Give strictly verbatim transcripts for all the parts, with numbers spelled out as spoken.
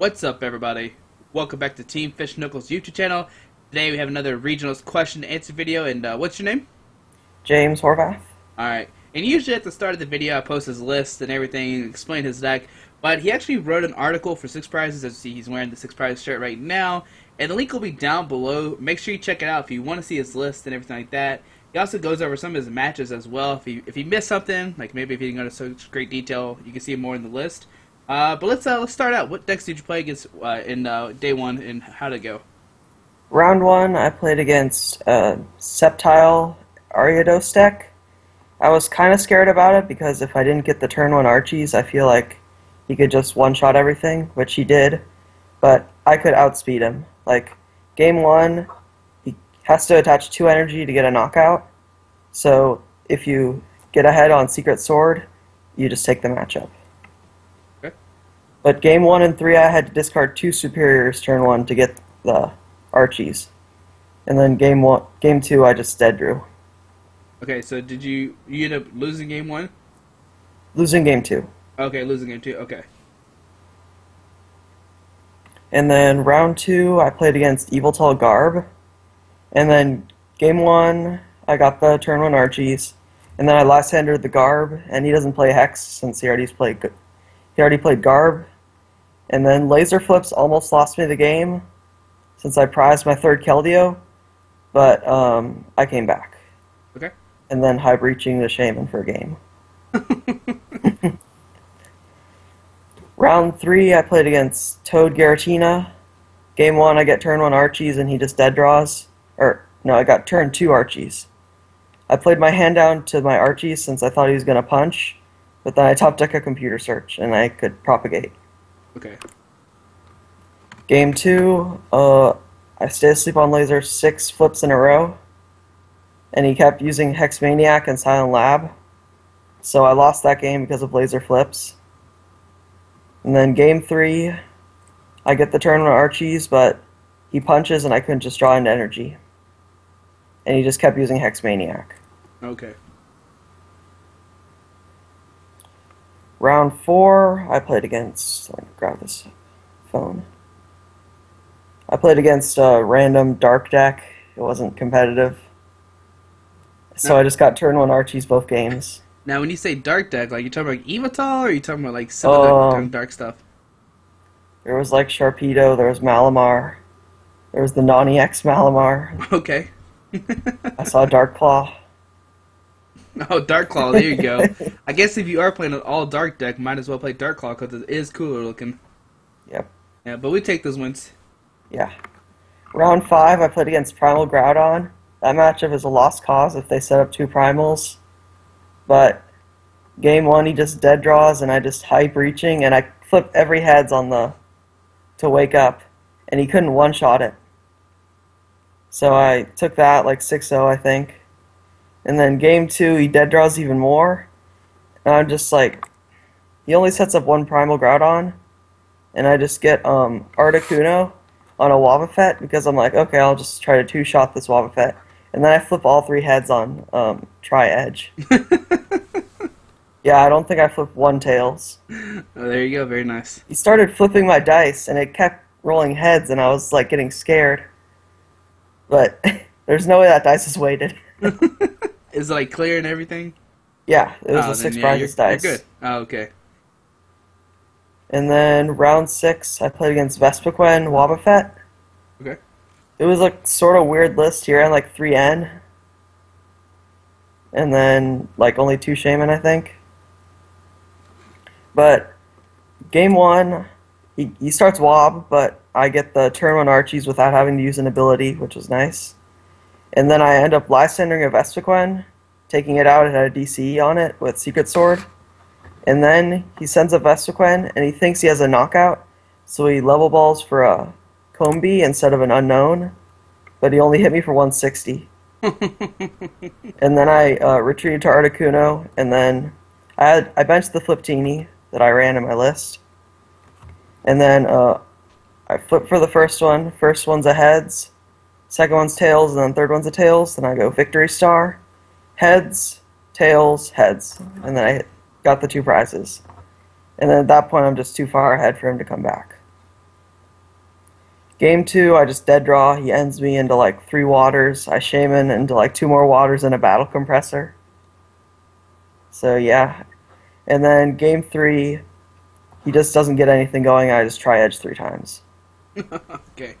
What's up, everybody? Welcome back to Team Fish Knuckles YouTube channel. Today we have another Regionals question and answer video, and uh, what's your name? James Horvath. Alright, and usually at the start of the video I post his list and everything and explain his deck, but he actually wrote an article for Six Prizes. As you see, he's wearing the Six Prizes shirt right now, and the link will be down below. Make sure you check it out if you want to see his list and everything like that. He also goes over some of his matches as well. If he, if he missed something, like maybe if he didn't go to such great detail, you can see more in the list. Uh, but let's uh, let's start out. What decks did you play against uh, in uh, day one, and how did it go? Round one, I played against uh, Sceptile Ariados deck. I was kind of scared about it because if I didn't get the turn one Archie's, I feel like he could just one shot everything, which he did. But I could outspeed him. Like game one, he has to attach two energy to get a knockout. So if you get ahead on Secret Sword, you just take the matchup. But game one and three, I had to discard two superiors turn one to get the Archies, and then game one, game two, I just dead drew. Okay, so did you you end up losing game one? Losing game two. Okay, losing game two. Okay. And then round two, I played against Evil Tall Garb, and then game one, I got the turn one Archies, and then I last handed the Garb, and he doesn't play Hex since he already's played. Good. He already played Garb, and then Laser Flips almost lost me the game since I prized my third Keldeo, but um, I came back. Okay. And then high breaching the Shaman for a game. Round three, I played against Toad Garatina. Game one, I get turn one Archies, and he just dead draws. Or no, I got turn two Archies. I played my hand down to my Archies since I thought he was going to punch. But then I top deck a computer search, and I could propagate. Okay. Game two, uh, I stayed asleep on Laser six flips in a row, and he kept using Hexmaniac and Silent Lab, so I lost that game because of Laser Flips. And then game three, I get the turn on Archie's, but he punches, and I couldn't just draw into energy. And he just kept using Hexmaniac. Okay. Round four, I played against. Let me grab this phone. I played against a random dark deck. It wasn't competitive, so now, I just got turn one Archies both games. Now, when you say dark deck, like you talking about Evital, or are you talking about like some um, dark, dark stuff? There was like Sharpedo. There was Malamar. There was the Nani X Malamar. Okay. I saw Dark Claw. Oh, Dark Claw, there you go. I guess if you are playing an all-dark deck, might as well play Dark Claw because it is cooler looking. Yep. Yeah, but we take those wins. Yeah. Round five, I played against Primal Groudon. That matchup is a lost cause if they set up two Primals. But game one, he just dead draws, and I just high breaching, and I flip every heads on the to wake up, and he couldn't one-shot it. So I took that like six oh, I think. And then game two, he dead draws even more. And I'm just like, he only sets up one Primal Groudon. And I just get um, Articuno on a Wobbuffet because I'm like, okay, I'll just try to two-shot this Wobbuffet. And then I flip all three heads on um, Tri-Edge. Yeah, I don't think I flipped one Tails. Oh, there you go. Very nice. He started flipping my dice, and it kept rolling heads, and I was like getting scared. But there's no way that dice is weighted. Is it like clear and everything? Yeah, it was oh, a six yeah, prizes you're, dice. You're good. Oh, okay. And then round six, I played against Vespiquen, Wobbuffet. Okay. It was like sort of weird list here. I had like three N. And then like only two Shaman, I think. But game one, he, he starts Wob, but I get the turn on Archies without having to use an ability, which was nice. And then I end up last-handing a Vespiquen, taking it out, and had a D C E on it with Secret Sword. And then he sends a Vespiquen, and he thinks he has a knockout, so he level balls for a Combi instead of an unknown, but he only hit me for one sixty. And then I uh, retreated to Articuno, and then I, had, I benched the Fliptini that I ran in my list. And then uh, I flipped for the first one. First one's a heads. Second one's tails, and then third one's a tails. Then I go victory star, heads, tails, heads, and then I got the two prizes. And then at that point, I'm just too far ahead for him to come back. Game two, I just dead draw. He ends me into like three waters. I shaman into like two more waters and a battle compressor. So yeah. And then game three, he just doesn't get anything going. I just Tri-Edge three times. Okay.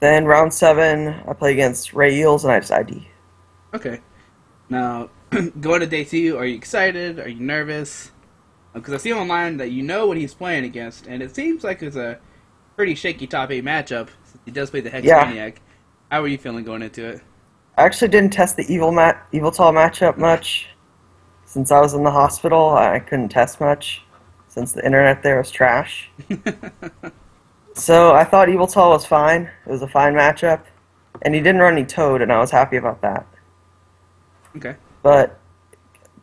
Then round seven, I play against Ray Eels and I just I D. Okay. Now, going to day two, are you excited? Are you nervous? Because I see online that you know what he's playing against, and it seems like it's a pretty shaky top eight matchup. He does play the Hexmaniac. Yeah. How are you feeling going into it? I actually didn't test the Evil ma Evil Tall matchup much. Since I was in the hospital, I couldn't test much, since the internet there was trash. So I thought Evil Tall was fine. It was a fine matchup. And he didn't run any Toad, and I was happy about that. Okay. But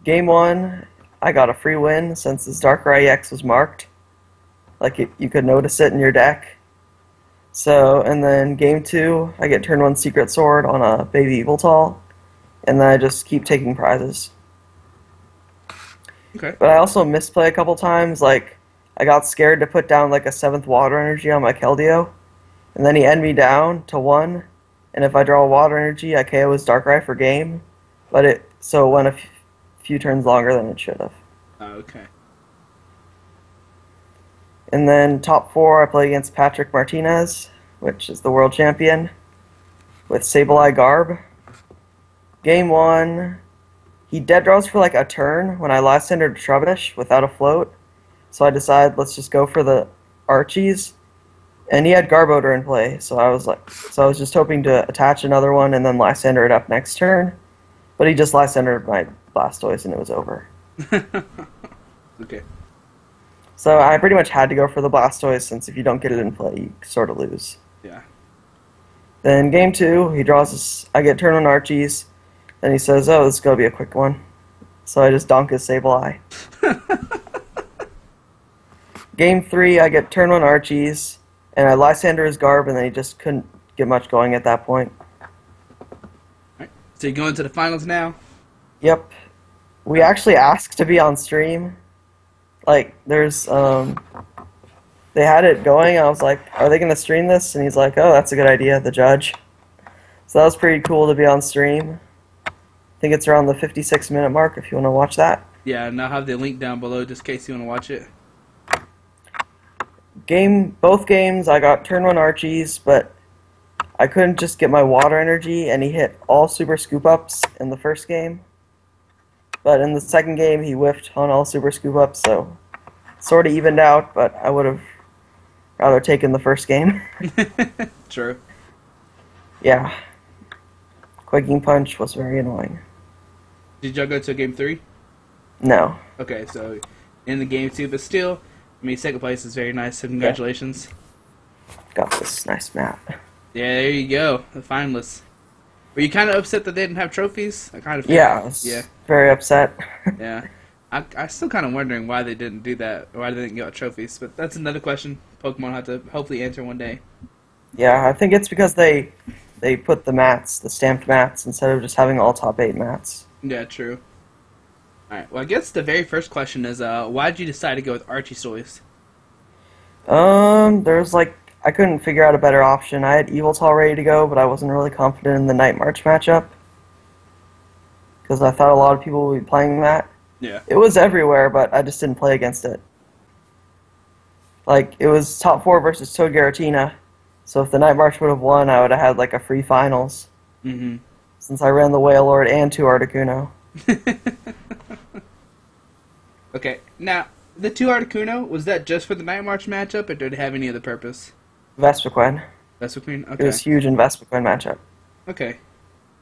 game one, I got a free win since this Darkrai X was marked. Like, it, you could notice it in your deck. So, and then game two, I get turn one Secret Sword on a baby Evil Tall, and then I just keep taking prizes. Okay. But I also misplay a couple times. Like, I got scared to put down like a seventh Water Energy on my Keldeo, and then he end me down to one, and if I draw a Water Energy, I K O his Darkrai for game. But it, so it went a f few turns longer than it should have. Oh, okay. And then top four, I play against Patrick Martinez, which is the world champion, with Sableye Garb. Game one, he dead draws for like a turn when I last entered Trubbish without a float, so I decided let's just go for the Archie's, and he had Garbodor in play, so I was like, so I was just hoping to attach another one and then last enter it up next turn, but he just last entered my Blastoise and it was over. Okay. So I pretty much had to go for the Blastoise, since if you don't get it in play, you sort of lose. Yeah. Then game two, he draws this, I get turn on Archie's, and he says, oh, this is going to be a quick one. So I just donk his Sableye. Game three, I get turn on Archie's, and I Lysander his Garb, and then he just couldn't get much going at that point. Right. So you're going to the finals now? Yep. We actually asked to be on stream. Like, there's, um, they had it going, and I was like, are they going to stream this? And he's like, oh, that's a good idea, the judge. So that was pretty cool to be on stream. I think it's around the fifty-six minute mark if you want to watch that. Yeah, and I'll have the link down below just in case you want to watch it. Game, both games, I got turn one Archie's, but I couldn't just get my Water Energy, and he hit all Super Scoop-Ups in the first game. But in the second game, he whiffed on all Super Scoop-Ups, so sort of evened out, but I would have rather taken the first game. True. Yeah. Quaking Punch was very annoying. Did y'all go to game three? No. Okay, so in the game two, but still, I mean, second place is very nice, so congratulations. Yeah. Got this nice map. Yeah, there you go, the finalists. Were you kind of upset that they didn't have trophies? I kind of yeah, I was yeah, very upset. Yeah, I I still kind of wondering why they didn't do that, why they didn't get trophies. But that's another question Pokemon have to hopefully answer one day. Yeah, I think it's because they they put the mats, the stamped mats, instead of just having all top eight mats. Yeah, true. All right. Well, I guess the very first question is, uh, why did you decide to go with Archie's? Um, there's like. I couldn't figure out a better option. I had Evil Tall ready to go, but I wasn't really confident in the Night March matchup, because I thought a lot of people would be playing that. Yeah. It was everywhere, but I just didn't play against it. Like, it was top four versus Toad Garatina, so if the Night March would have won, I would have had like a free finals. Mm-hmm. Since I ran the Wailord and two Articuno. Okay, now, the two Articuno, was that just for the Night March matchup, or did it have any other purpose? Vespiquen. Vespiquen? Okay. It was huge in Vespiquen matchup. Okay.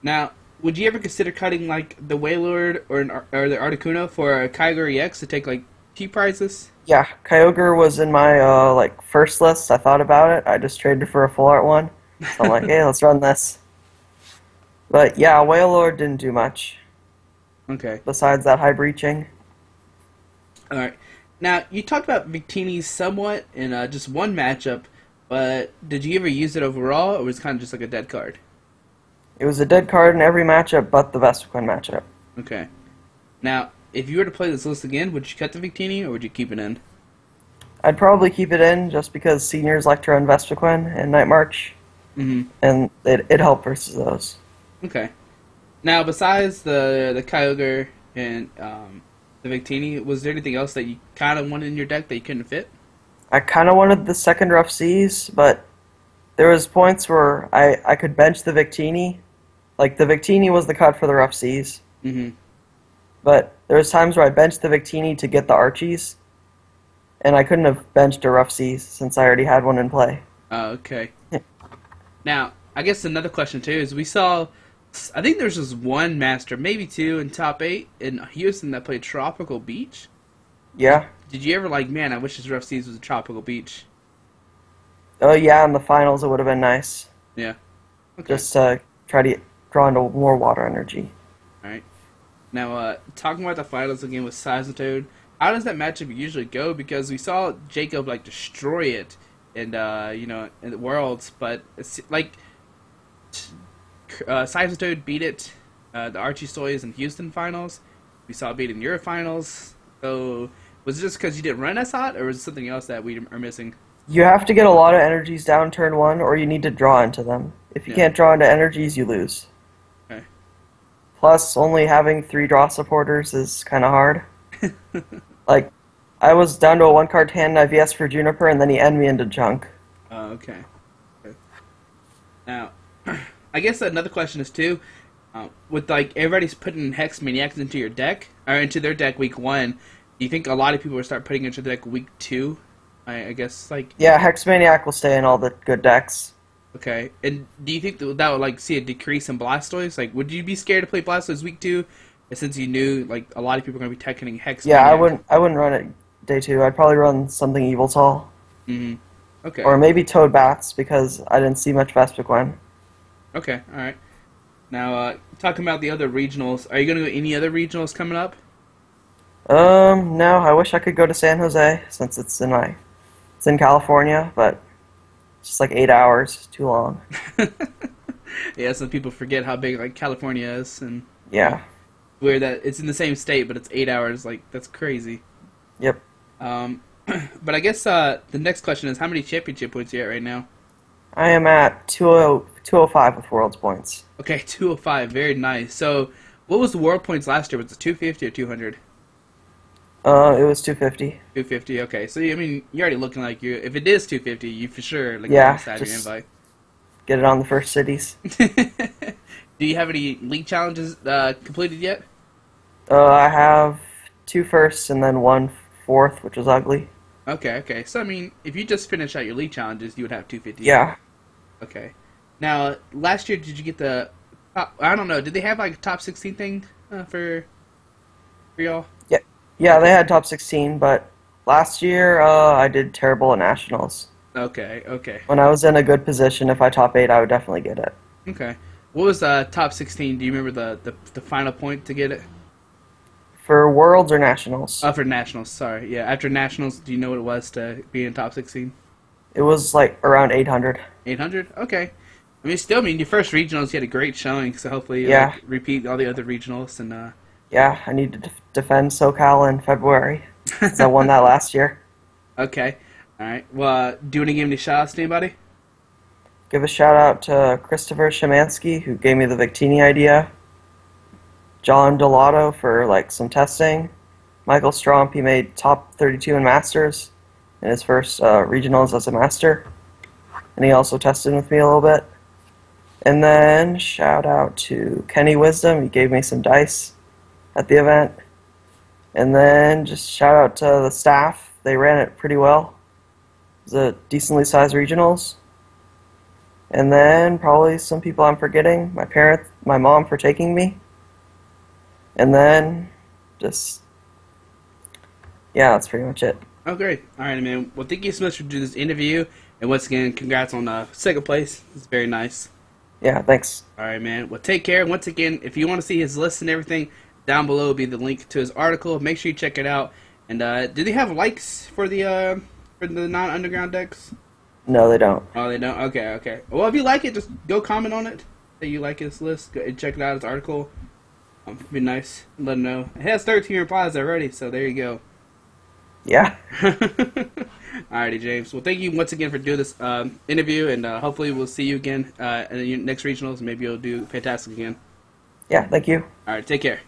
Now, would you ever consider cutting, like, the Wailord or, an, or the Articuno for a Kyogre E X to take, like, key prizes? Yeah, Kyogre was in my, uh, like, first list. I thought about it. I just traded for a full art one. So I'm like, hey, let's run this. But, yeah, Wailord didn't do much. Okay. Besides that high breaching. All right. Now, you talked about Victini somewhat in uh, just one matchup. But did you ever use it overall, or was it kind of just like a dead card? It was a dead card in every matchup but the Vespiquen matchup. Okay. Now, if you were to play this list again, would you cut the Victini, or would you keep it in? I'd probably keep it in just because seniors like to run Vespiquen and Night March, mm-hmm. and it it helped versus those. Okay. Now, besides the the Kyogre and um, the Victini, was there anything else that you kind of wanted in your deck that you couldn't fit? I kind of wanted the second Rough Seas, but there was points where I, I could bench the Victini. Like, the Victini was the cut for the Rough Seas. Mm-hmm. But there was times where I benched the Victini to get the Archie's, and I couldn't have benched a Rough Seas since I already had one in play. Uh, okay. Now, I guess another question, too, is we saw... I think there's just one master, maybe two, in top eight in Houston that played Tropical Beach. Yeah. Did you ever like, man, I wish this Rough Seas was a Tropical Beach? Oh, yeah, in the finals it would have been nice. Yeah. Okay. Just uh, try to draw into more water energy. All right. Now, uh, talking about the finals again with Toad, how does that matchup usually go? Because we saw Jacob, like, destroy it in, uh, you know, in the Worlds, but, it's, like... Uh, Toad beat it, uh, the Archie Soys in Houston finals. We saw it beat in your finals. So, was it just because you didn't run as hot, or was it something else that we are missing? You have to get a lot of energies down turn one, or you need to draw into them. If you yeah. can't draw into energies, you lose. Okay. Plus, only having three draw supporters is kind of hard. Like, I was down to a one-card hand, and I V S for Juniper, and then he ended me into junk. Oh, uh, okay. okay. Now... I guess another question is too, uh, with like everybody's putting Hexmaniacs into your deck or into their deck week one, do you think a lot of people will start putting into their deck week two? I, I guess like yeah, Hexmaniac will stay in all the good decks. Okay, and do you think that would like see a decrease in Blastoise? Like, would you be scared to play Blastoise week two, since you knew like a lot of people are going to be teching Hexmaniac? Yeah, I wouldn't. I wouldn't run it day two. I'd probably run something Evil Tall. Mm-hmm. Okay. Or maybe Toad Bats because I didn't see much Vespiquen. Okay, all right. Now, uh, talking about the other regionals, are you going to go any other regionals coming up? Um, no. I wish I could go to San Jose since it's in my, it's in California, but it's just like eight hours too long. Yeah, some people forget how big like California is, and yeah, where that it's in the same state, but it's eight hours. Like that's crazy. Yep. Um, but I guess uh, the next question is, how many championship points are you at right now? I am at two oh five with Worlds points. Okay, two oh five. Very nice. So, what was the World points last year? Was it two fifty or two hundred? Uh, it was two fifty. two fifty, okay. So, I mean, you're already looking like you... If it is two fifty, you for sure... Like, yeah, just your invite. Get it on the first cities. Do you have any league challenges uh, completed yet? Uh, I have two firsts and then one fourth, which was ugly. Okay, okay. So, I mean, if you just finish out your league challenges, you would have two fifty. Yeah. Okay. Now, last year, did you get the... Top, I don't know. Did they have, like, a top sixteen thing uh, for for y'all? Yeah. yeah, they had top sixteen, but last year uh, I did terrible at Nationals. Okay, okay. When I was in a good position, if I top eight, I would definitely get it. Okay. What was uh, top sixteen? Do you remember the, the, the final point to get it? For Worlds or Nationals? Oh, for Nationals, sorry. Yeah, after Nationals, do you know what it was to be in top sixteen? It was, like, around eight hundred. eight hundred? Okay. I mean, still, I mean, your first regionals, you had a great showing, so hopefully you'll yeah. like, repeat all the other regionals. And uh... Yeah, I need to def defend SoCal in February, because I won that last year. Okay. All right. Well, uh, do you want to give any shout-outs to anybody? Give a shout-out to Christopher Szymanski, who gave me the Victini idea, John Delato for, like, some testing, Michael Stromp, he made top thirty-two in Masters in his first uh, regionals as a master, and he also tested with me a little bit. And then shout out to Kenny Wisdom. He gave me some dice at the event. And then just shout out to the staff. They ran it pretty well. It was a decently sized regionals. And then probably some people I'm forgetting. My parents, my mom for taking me. And then just, yeah, that's pretty much it. Oh, great. All right, man. Well, thank you so much for doing this interview. And once again, congrats on uh, second place. It's very nice. Yeah, thanks. All right, man. Well, take care. Once again, if you want to see his list and everything, down below will be the link to his article. Make sure you check it out. And uh, do they have likes for the uh, for the non-underground decks? No, they don't. Oh, they don't? Okay, okay. Well, if you like it, just go comment on it that you like his list. Go and check it out, his article. Um, it'd be nice. Let him know. It has thirteen replies already, so there you go. Yeah. Alrighty, James. Well, thank you once again for doing this um, interview, and uh, hopefully we'll see you again uh, in the next regionals. Maybe you'll do fantastic again. Yeah, thank you. Alright, take care.